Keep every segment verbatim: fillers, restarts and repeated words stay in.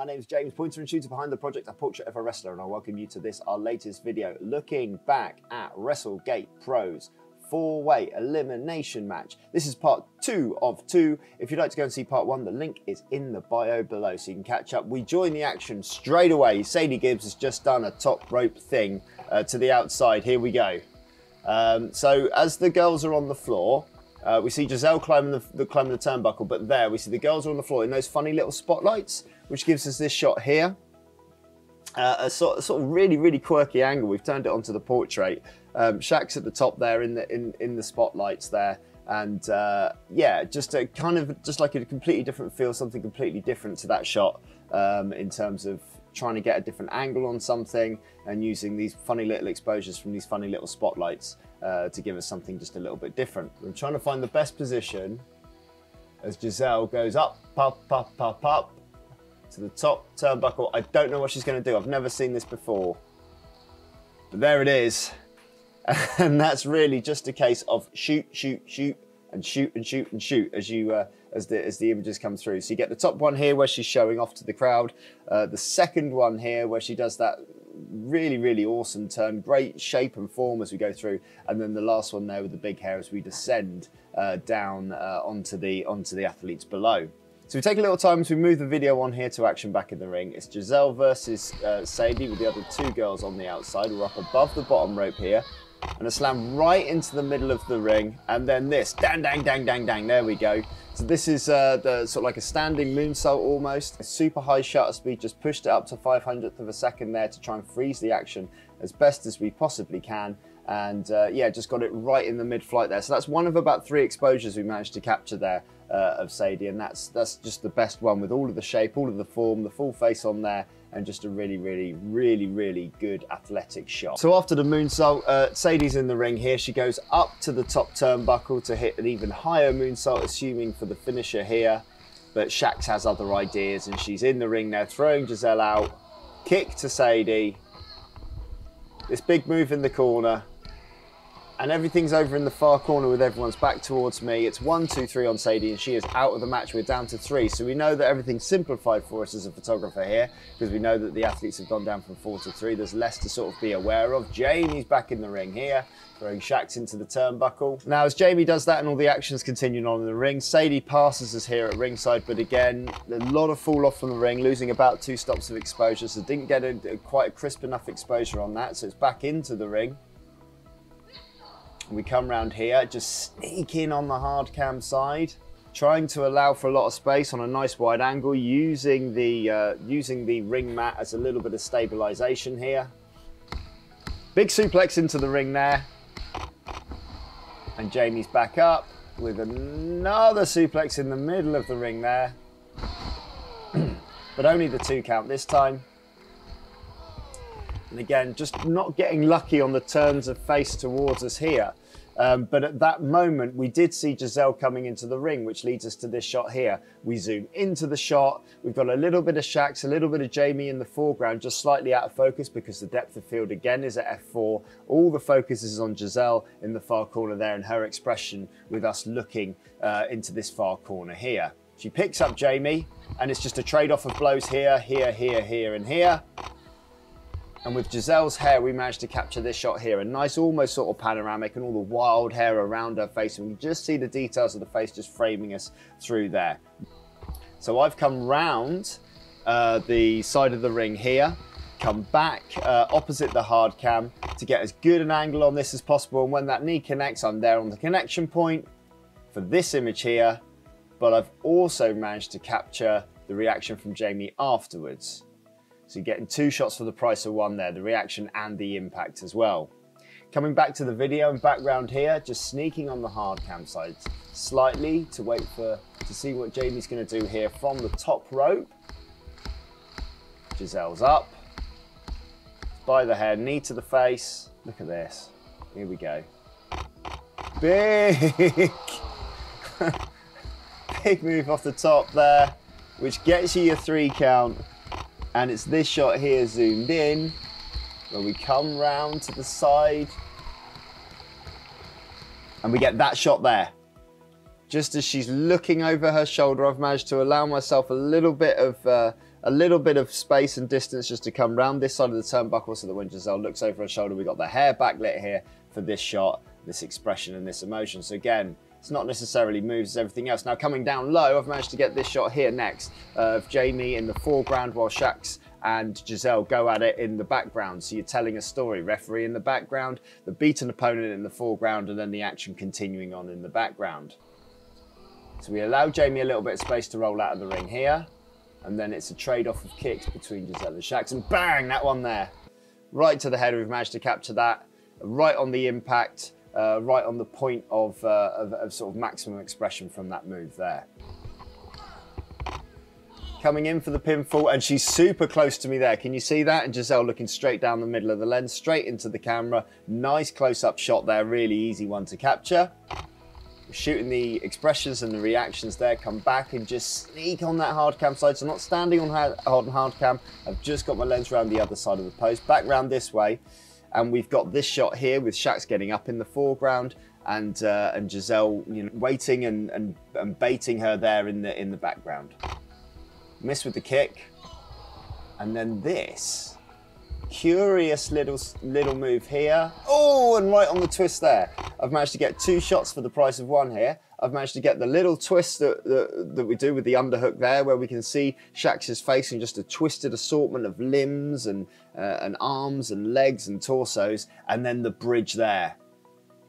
my name's James Pointer and shooter behind the project A Portrait of a Wrestler, and I welcome you to this, our latest video, looking back at WrestleGate Pro's four-way elimination match. This is part two of two. If you'd like to go and see part one, the link is in the bio below so you can catch up. We join the action straight away. Sadie Gibbs has just done a top rope thing uh, to the outside. Here we go. Um, so as the girls are on the floor, uh, we see Giselle climbing the, the, climbing the turnbuckle, but there we see the girls are on the floor in those funny little spotlights, which gives us this shot here. Uh, a, sort, a sort of really, really quirky angle. We've turned it onto the portrait. Um, Shax at the top there in the in in the spotlights there, and uh, yeah, just a kind of just like a completely different feel, something completely different to that shot um, in terms of trying to get a different angle on something and using these funny little exposures from these funny little spotlights uh, to give us something just a little bit different. I'm trying to find the best position as Giselle goes up, up, up, up, up. To the top turnbuckle. I don't know what she's going to do. I've never seen this before. But there it is. And that's really just a case of shoot, shoot, shoot, and shoot, and shoot, and shoot as you uh, as the as the images come through. So you get the top one here where she's showing off to the crowd. Uh, the second one here where she does that really, really awesome turn. Great shape and form as we go through. And then the last one there with the big hair as we descend uh, down uh, onto the onto the athletes below. So we take a little time as we move the video on here to action back in the ring. It's Giselle versus uh, Sadie with the other two girls on the outside. We're up above the bottom rope here. And a slam right into the middle of the ring. And then this, dang, dang, dang, dang, dang, there we go. So this is uh, the, sort of like a standing moonsault almost. A super high shutter speed, just pushed it up to five hundredth of a second there to try and freeze the action as best as we possibly can. And uh, yeah, just got it right in the mid-flight there. So that's one of about three exposures we managed to capture there. Uh, of Sadie, and that's that's just the best one with all of the shape, all of the form, the full face on there, and just a really, really, really, really good athletic shot. So after the moonsault, uh, Sadie's in the ring here. She goes up to the top turnbuckle to hit an even higher moonsault, assuming for the finisher here, but Shax has other ideas, and she's in the ring now, throwing Giselle out, kick to Sadie, this big move in the corner, and everything's over in the far corner with everyone's back towards me. It's one, two, three on Sadie, and she is out of the match. We're down to three. So we know that everything's simplified for us as a photographer here, because we know that the athletes have gone down from four to three. There's less to sort of be aware of. Jamie's back in the ring here, throwing Shax into the turnbuckle. Now, as Jamie does that and all the actions continuing on in the ring, Sadie passes us here at ringside, but again, a lot of fall off from the ring, losing about two stops of exposure. So didn't get a, quite a crisp enough exposure on that. So it's back into the ring. We come round here, just sneak in on the hard cam side, trying to allow for a lot of space on a nice wide angle, using the uh, using the ring mat as a little bit of stabilization here. Big suplex into the ring there, and Jamie's back up with another suplex in the middle of the ring there, but only the two count this time. And again, just not getting lucky on the turns of face towards us here. Um, but at that moment, we did see Giselle coming into the ring, which leads us to this shot here. We zoom into the shot. We've got a little bit of Shax, a little bit of Jamie in the foreground, just slightly out of focus because the depth of field again is at F four. All the focus is on Giselle in the far corner there and her expression with us looking uh, into this far corner here. She picks up Jamie, and it's just a trade-off of blows here, here, here, here, and here. And with Giselle's hair, we managed to capture this shot here. A nice, almost sort of panoramic, and all the wild hair around her face. And we can just see the details of the face just framing us through there. So I've come round uh, the side of the ring here, come back uh, opposite the hard cam to get as good an angle on this as possible. And when that knee connects, I'm there on the connection point for this image here. But I've also managed to capture the reaction from Jamie afterwards. So you're getting two shots for the price of one there, the reaction and the impact as well. Coming back to the video and background here, just sneaking on the hard cam side slightly to wait for, to see what Jamie's gonna do here from the top rope. Giselle's up, by the hair, knee to the face. Look at this, here we go. Big, big move off the top there, which gets you your three count. And it's this shot here zoomed in, where we come round to the side and we get that shot there. Just as she's looking over her shoulder, I've managed to allow myself a little bit of, uh, a little bit of space and distance just to come round this side of the turnbuckle so that when Giselle looks over her shoulder, we've got the hair backlit here for this shot, this expression and this emotion. So again, it's not necessarily moves as everything else. Now coming down low, I've managed to get this shot here next of Jamie in the foreground while Shax and Giselle go at it in the background. So you're telling a story, referee in the background, the beaten opponent in the foreground, and then the action continuing on in the background. So we allow Jamie a little bit of space to roll out of the ring here. And then it's a trade-off of kicks between Giselle and Shax, and bang, that one there. Right to the head, we've managed to capture that. Right on the impact, uh, right on the point of, uh, of, of sort of maximum expression from that move there. Coming in for the pinfall, and she's super close to me there. Can you see that? And Giselle looking straight down the middle of the lens, straight into the camera. Nice close-up shot there, really easy one to capture. Shooting the expressions and the reactions there, come back and just sneak on that hard cam side. So I'm not standing on hard, on hard cam, I've just got my lens around the other side of the post, back round this way. And we've got this shot here with Shax getting up in the foreground and, uh, and Giselle, you know, waiting and, and, and baiting her there in the, in the background. Miss with the kick. And then this curious little, little move here. Oh, and right on the twist there. I've managed to get two shots for the price of one here. I've managed to get the little twist that, that, that we do with the underhook there, where we can see Shax's face and just a twisted assortment of limbs and, uh, and arms and legs and torsos, and then the bridge there,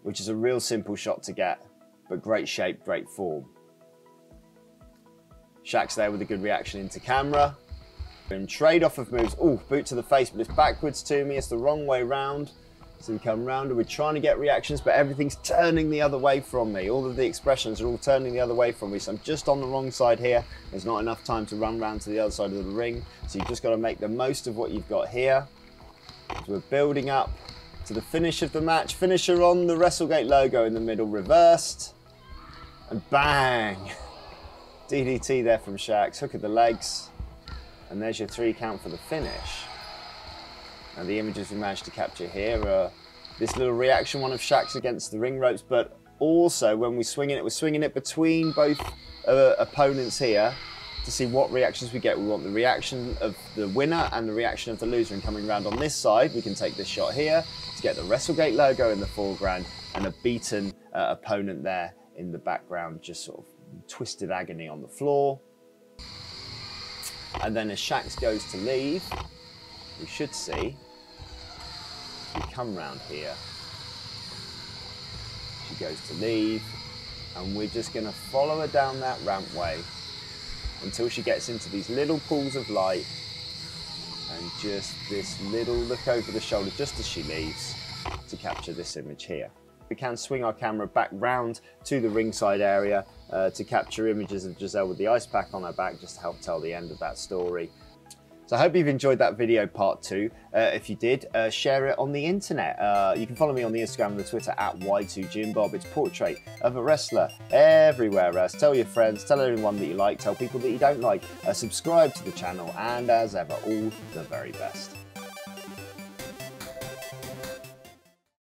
which is a real simple shot to get, but great shape, great form. Shax there with a good reaction into camera. And trade off of moves. Oh, boot to the face, but it's backwards to me. It's the wrong way round. So we come round and we're trying to get reactions, but everything's turning the other way from me. All of the expressions are all turning the other way from me. So I'm just on the wrong side here. There's not enough time to run round to the other side of the ring. So you've just got to make the most of what you've got here. So we're building up to the finish of the match. Finisher on the WrestleGate logo in the middle, reversed. And bang! D D T there from Shax. Hook of the legs. And there's your three count for the finish. Now the images we managed to capture here are this little reaction one of Shax against the ring ropes, but also when we swing it, we're swinging it between both uh, opponents here to see what reactions we get. We want the reaction of the winner and the reaction of the loser. And coming around on this side, we can take this shot here to get the WrestleGate logo in the foreground and a beaten uh, opponent there in the background, just sort of twisted agony on the floor. And then as Shax goes to leave, we should see, we come round here, she goes to leave, and we're just going to follow her down that rampway until she gets into these little pools of light, and just this little look over the shoulder just as she leaves to capture this image here. We can swing our camera back round to the ringside area uh, to capture images of Giselle with the ice pack on her back, just to help tell the end of that story. So I hope you've enjoyed that video part two. Uh, if you did, uh, share it on the internet. Uh, you can follow me on the Instagram and the Twitter at Y two Jim Bob. It's Portrait of a Wrestler everywhere else. Tell your friends, tell everyone that you like, tell people that you don't like. Uh, subscribe to the channel, and as ever, all the very best.